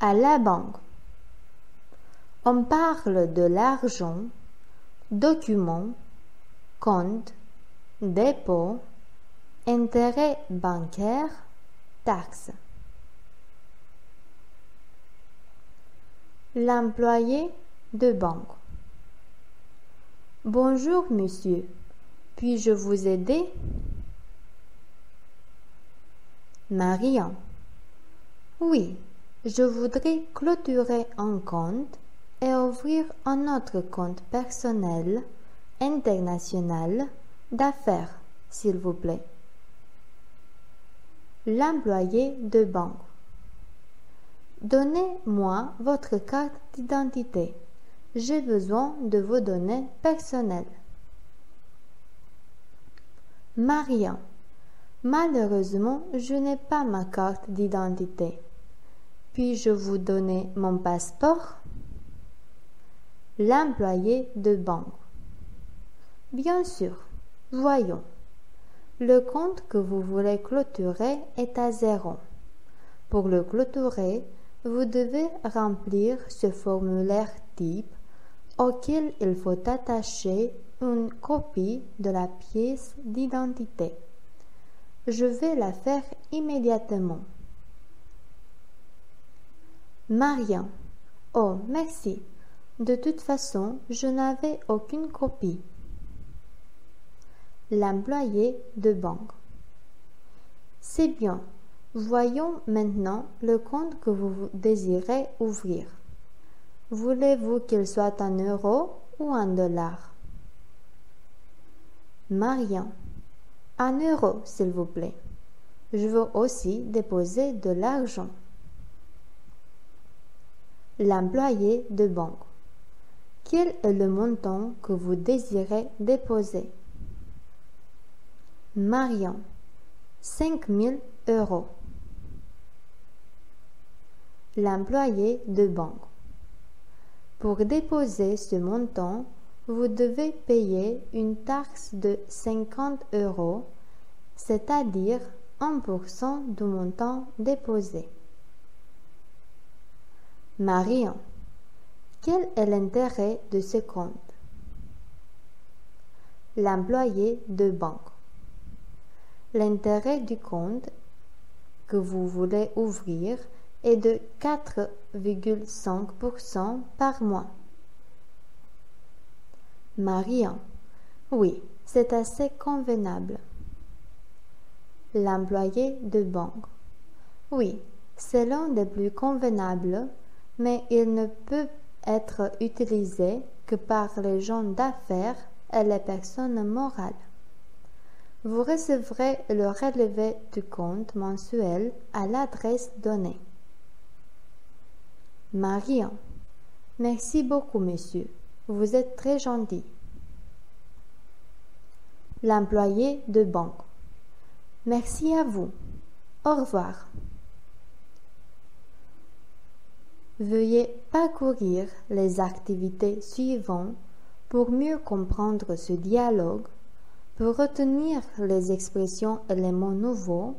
à la banque. On parle de l'argent, document, compte, dépôt, intérêt bancaire, taxe. L'employé de banque. Bonjour monsieur, puis-je vous aider? Marion. Oui, je voudrais clôturer un compte et ouvrir un autre compte personnel international d'affaires, s'il vous plaît. L'employé de banque. Donnez-moi votre carte d'identité. J'ai besoin de vos données personnelles. Marion. Malheureusement, je n'ai pas ma carte d'identité. Puis-je vous donner mon passeport? L'employé de banque. Bien sûr. Voyons. Le compte que vous voulez clôturer est à zéro. Pour le clôturer, vous devez remplir ce formulaire type auquel il faut attacher une copie de la pièce d'identité. Je vais la faire immédiatement. Marion. Oh, merci. De toute façon, je n'avais aucune copie. L'employé de banque. C'est bien. Voyons maintenant le compte que vous désirez ouvrir. Voulez-vous qu'il soit en euros ou en dollars? Marion. En euros, s'il vous plaît. Je veux aussi déposer de l'argent. L'employé de banque. Quel est le montant que vous désirez déposer? Marion. 5 000 euros. L'employé de banque. Pour déposer ce montant, vous devez payer une taxe de 50 euros, c'est-à-dire 1% du montant déposé. Marion. Quel est l'intérêt de ce compte? L'employé de banque. L'intérêt du compte que vous voulez ouvrir est de 4,5% par mois. Marion. Oui, c'est assez convenable. L'employé de banque. Oui, c'est l'un des plus convenables, mais il ne peut être utilisé que par les gens d'affaires et les personnes morales. Vous recevrez le relevé du compte mensuel à l'adresse donnée. Marion. Merci beaucoup, monsieur. Vous êtes très gentil. L'employé de banque. Merci à vous. Au revoir. Veuillez parcourir les activités suivantes pour mieux comprendre ce dialogue, pour retenir les expressions et les mots nouveaux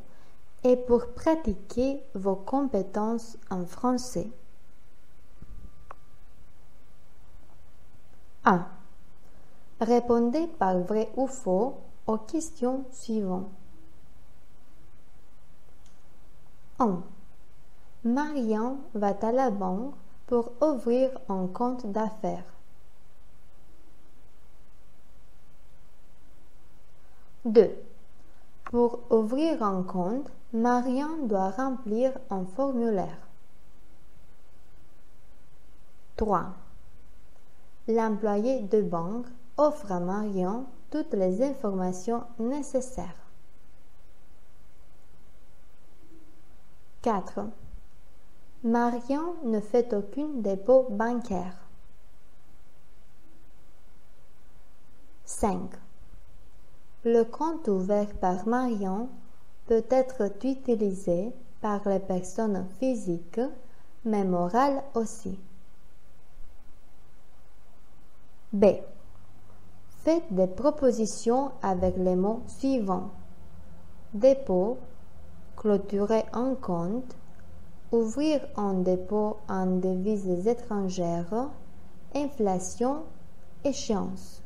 et pour pratiquer vos compétences en français. 1. Répondez par vrai ou faux aux questions suivantes. 1. Marion va à la banque pour ouvrir un compte d'affaires. 2. Pour ouvrir un compte, Marion doit remplir un formulaire. 3. L'employé de banque offre à Marion toutes les informations nécessaires. 4. Marion ne fait aucun dépôt bancaire. 5. Le compte ouvert par Marion peut être utilisé par les personnes physiques, mais morales aussi. B. Faites des propositions avec les mots suivants. Dépôt, clôturer un compte, ouvrir un dépôt en devises étrangères, inflation, échéance.